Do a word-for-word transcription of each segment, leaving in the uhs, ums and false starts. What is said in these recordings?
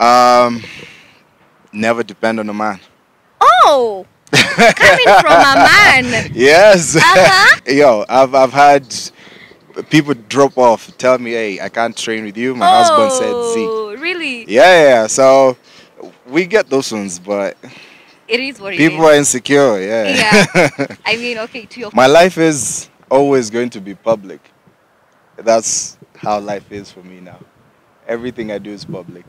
Um, never depend on a man. Oh, coming from a man. Yes. Uh-huh. Yo, I've I've had people drop off, tell me, hey, I can't train with you. My oh, husband said, see. Oh, really? Yeah, yeah. So we get those ones, but it is what it people is. People are insecure. Yeah. Yeah. I mean, okay, to your. My life is always going to be public. That's how life is for me now. Everything I do is public.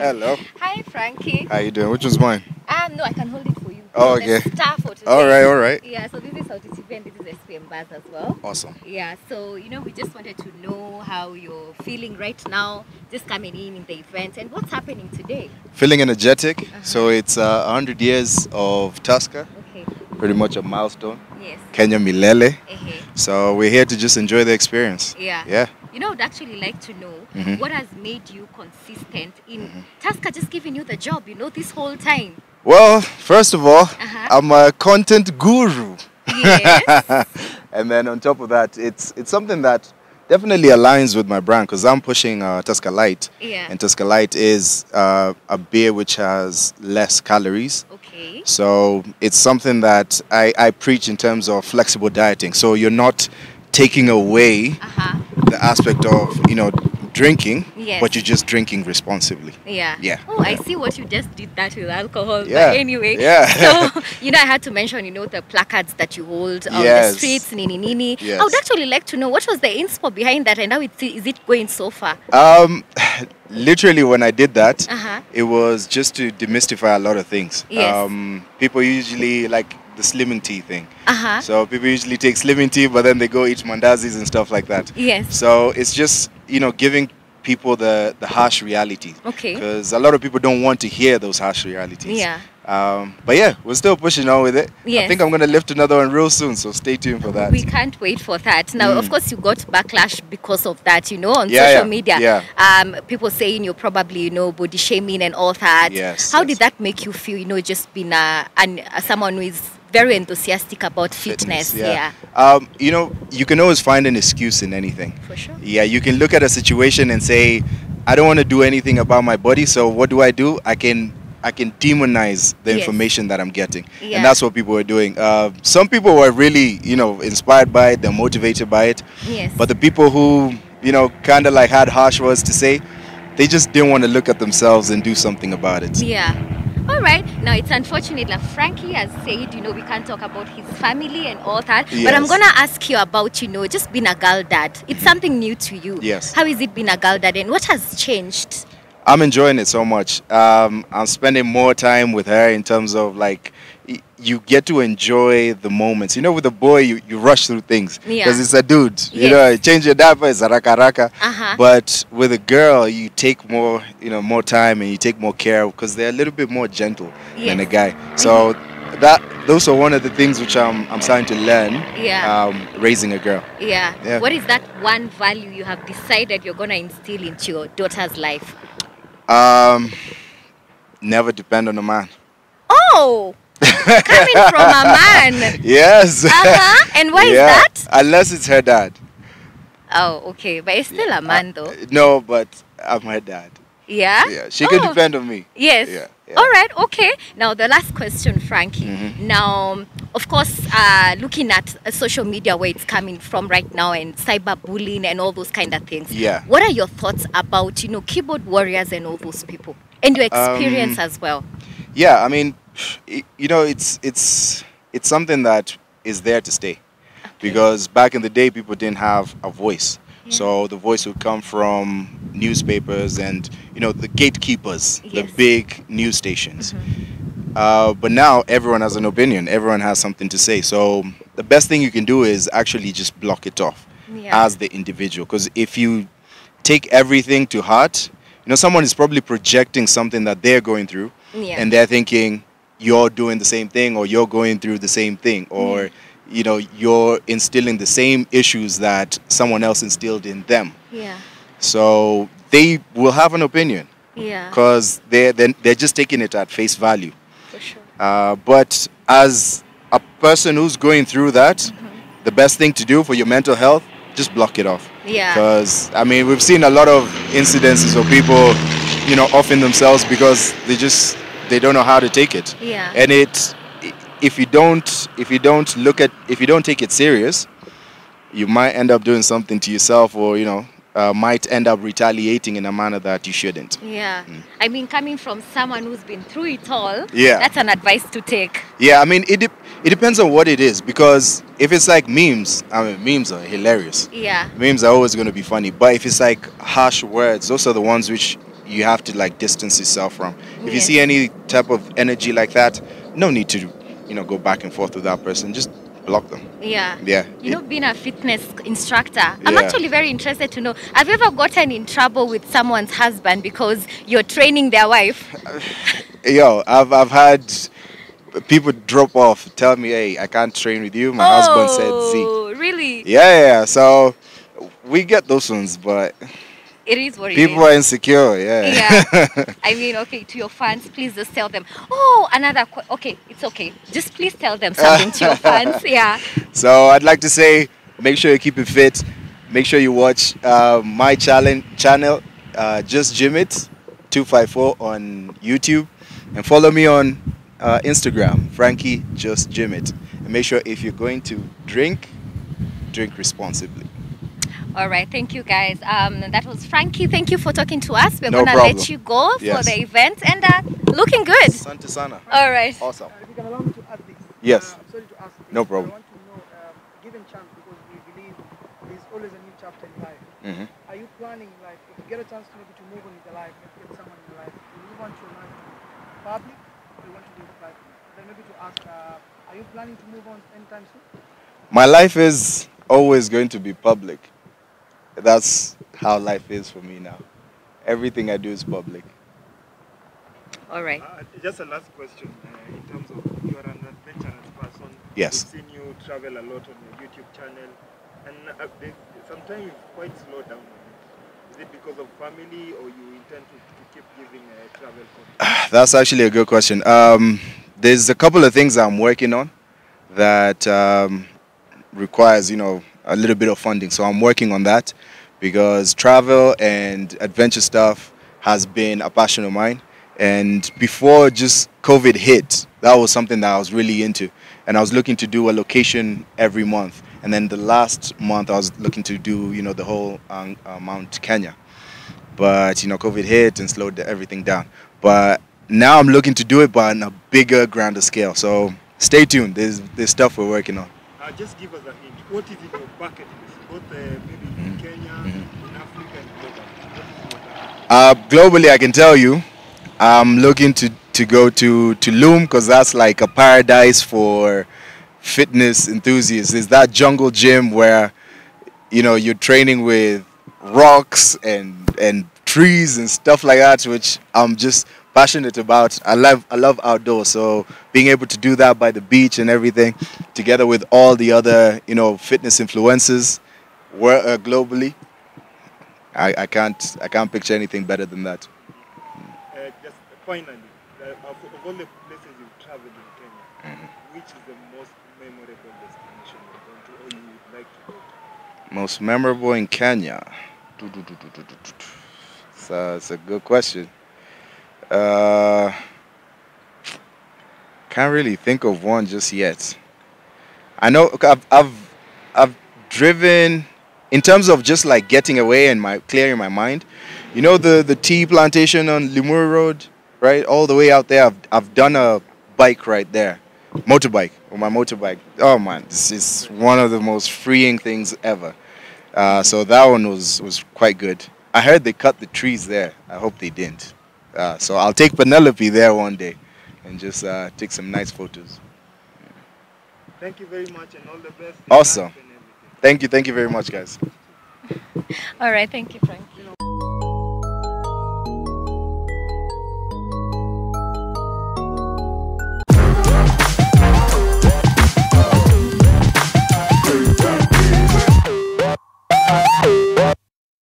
Hello. Hi, Frankie. How you doing? Which one's mine? Um, no, I can hold it for you. Oh, okay. All right, all right. Yeah, so this is Autotv and this is S P M Buzz as well. Awesome. Yeah, so, you know, we just wanted to know how you're feeling right now, just coming in in the event, and what's happening today? Feeling energetic. Uh-huh. So it's uh, one hundred years of Tusker. Okay. Pretty much a milestone. Yes. Kenya Milele. Uh-huh. So we're here to just enjoy the experience. Yeah. Yeah. You know, I'd actually like to know mm-hmm. what has made you consistent in mm-hmm. Tusker just giving you the job, you know, this whole time. Well, first of all, uh-huh. I'm a content guru. Yes. And then on top of that, it's it's something that definitely aligns with my brand because I'm pushing uh, Tusker Lite. Yeah. And Tusker Lite is uh, a beer which has less calories. Okay. So it's something that I, I preach in terms of flexible dieting. So you're not taking away uh-huh. the aspect of, you know, drinking, yes. but you're just drinking responsibly. Yeah. Yeah. Oh, I see what you just did that with alcohol. Yeah. But anyway, yeah. So, you know, I had to mention, you know, the placards that you hold on yes. the streets, nini nini. Yes. I would actually like to know what was the inspo behind that and how it, is it going so far? Um, literally when I did that, uh-huh. it was just to demystify a lot of things. Yes. Um, people usually like the slimming tea thing. Uh-huh. So people usually take slimming tea, but then they go eat mandazis and stuff like that. Yes. So it's just, you know, giving people the, the harsh reality. Okay. Because a lot of people don't want to hear those harsh realities. Yeah. Um, but yeah, we're still pushing on with it. Yes. I think I'm going to lift another one real soon, so stay tuned for that. We can't wait for that. Now, mm. of course, you got backlash because of that, you know, on yeah, social yeah. media. Yeah. Um, people saying you're probably, you know, body shaming and all that. Yes. How yes. did that make you feel, you know, just being a, an, a, someone who is very enthusiastic about fitness, fitness yeah. yeah. Um, you know, you can always find an excuse in anything. For sure. Yeah, you can look at a situation and say, I don't want to do anything about my body, so what do I do? I can I can demonize the yes. information that I'm getting. Yeah. And that's what people were doing. Uh, some people were really, you know, inspired by it, they're motivated by it. Yes. But the people who, you know, kind of like had harsh words to say, they just didn't want to look at themselves and do something about it. Yeah. All right. Now, it's unfortunate that Frankie has said, you know, we can't talk about his family and all that. Yes. But I'm going to ask you about, you know, just being a girl dad. It's something new to you. Yes. How is it being a girl dad and what has changed? I'm enjoying it so much. Um, I'm spending more time with her in terms of like, you get to enjoy the moments. You know, with a boy, you, you rush through things. Because yeah. it's a dude. Yes. You know, change your diaper, it's a raka raka. Uh-huh. But with a girl, you take more, you know, more time and you take more care because they're a little bit more gentle yes. than a guy. So mm-hmm. that those are one of the things which I'm, I'm starting to learn yeah. um, raising a girl. Yeah. yeah. What is that one value you have decided you're going to instill into your daughter's life? Um, never depend on a man. Oh! Coming from a man. Yes. Uh-huh. And why yeah. is that? Unless it's her dad. Oh, okay. But it's still yeah. a man though. Uh, no, but I'm her dad. Yeah? Yeah. She oh. can depend on me. Yes. Yeah. Yeah. All right. Okay. Now, the last question, Frankie. Mm-hmm. Now, of course, uh, looking at uh, social media where it's coming from right now and cyberbullying and all those kind of things. Yeah. What are your thoughts about, you know, keyboard warriors and all those people? And your experience um, as well? Yeah. I mean, you know, it's it's it's something that is there to stay, okay. because back in the day people didn't have a voice, yeah. so the voice would come from newspapers and, you know, the gatekeepers, yes. the big news stations. Mm-hmm. Uh, but now everyone has an opinion, everyone has something to say. So the best thing you can do is actually just block it off yeah. as the individual, because if you take everything to heart, you know, someone is probably projecting something that they're going through, yeah. and they're thinking, you're doing the same thing, or you're going through the same thing, or mm. you know, you're instilling the same issues that someone else instilled in them. Yeah. So they will have an opinion, Yeah. Because they're, they're, they're just taking it at face value. For sure. Uh, but as a person who's going through that, mm-hmm. the best thing to do for your mental health, just block it off. Yeah. Because, I mean, we've seen a lot of incidences of people, you know, offing themselves because they just, they don't know how to take it. Yeah. And it, if you don't, if you don't look at, if you don't take it serious, you might end up doing something to yourself, or, you know, uh, might end up retaliating in a manner that you shouldn't. Yeah. Mm. I mean, coming from someone who's been through it all, yeah, that's an advice to take. Yeah, I mean, it, de it depends on what it is, because if it's like memes, I mean, memes are hilarious. Yeah. Memes are always going to be funny, but if it's like harsh words, those are the ones which you have to, like, distance yourself from. If yes. you see any type of energy like that, no need to, you know, go back and forth with that person. Just block them. Yeah. Yeah. You know, being a fitness instructor, yeah. I'm actually very interested to know, have you ever gotten in trouble with someone's husband because you're training their wife? Yo, I've, I've had people drop off, tell me, hey, I can't train with you. My oh, husband said, see. Oh, really? Yeah, yeah. So we get those ones, but... It is what it is. People are insecure, yeah. Yeah. I mean, okay, to your fans, please just tell them. Oh, another, qu okay, it's okay. Just please tell them something to your fans, yeah. So I'd like to say, make sure you keep it fit. Make sure you watch uh, my challenge channel, uh, Just Gym It, two five four on YouTube. And follow me on uh, Instagram, Frankie Just Gym It. And make sure if you're going to drink, drink responsibly. All right, thank you guys. Um, that was Frankie. Thank you for talking to us. We're no gonna problem. let you go yes. for the event, and uh, looking good. Santa Sana. All right. Awesome. Uh, if you can allow me to add this. Yes. Uh, sorry to ask. This. No problem. I want to know, um, given chance, because we believe there's always a new chapter in life. Mm-hmm. Are you planning, like, if you get a chance to maybe to move on with your life, maybe get someone in your life, do you want your life public, or you want to do it private? Then maybe to ask, uh, are you planning to move on anytime soon? My life is always going to be public. That's how life is for me now. Everything I do is public. All right. Uh, just a last question. Uh, in terms of, you are an adventurous person. Yes. We've seen you travel a lot on your YouTube channel. And uh, they, sometimes you quite slow down. Is it because of family, or you intend to, to keep giving uh, travel content? That's actually a good question. Um, there's a couple of things I'm working on that um, requires, you know, a little bit of funding, so I'm working on that, because travel and adventure stuff has been a passion of mine. And before just COVID hit, that was something that I was really into, and I was looking to do a location every month. And then the last month I was looking to do, you know, the whole um, uh, Mount Kenya, but, you know, COVID hit and slowed everything down. But now I'm looking to do it, but on a bigger, grander scale. So stay tuned. There's there's stuff we're working on. Uh, just give us a hint. What is in your bucket list? Both uh, maybe in mm. Kenya, mm. in Africa, and globally. Uh, globally, I can tell you, I'm looking to to go to Tulum, because that's like a paradise for fitness enthusiasts. It's that jungle gym where, you know, you're training with rocks and and trees and stuff like that, which I'm just passionate about. I love I love outdoors, so being able to do that by the beach and everything, together with all the other, you know, fitness influencers were uh, globally, I, I can't I can't picture anything better than that. Uh, just finally, uh, of, of all the places you've traveled in Kenya, mm-hmm. which is the most memorable destination you've gone to, or you would like to go to? Most memorable in Kenya. So it's a good question. Uh, can't really think of one just yet. I know I've, I've I've driven in terms of just like getting away and my clearing my mind. You know, the the tea plantation on Limuru Road, right? All the way out there. I've I've done a bike ride there, motorbike or my motorbike. Oh man, this is one of the most freeing things ever. Uh, so that one was was quite good. I heard they cut the trees there. I hope they didn't. Uh, so I'll take Penelope there one day and just uh, take some nice photos. Thank you very much, and all the best. Awesome. Thank you. Thank you very much, guys. All right. Thank you, Frank.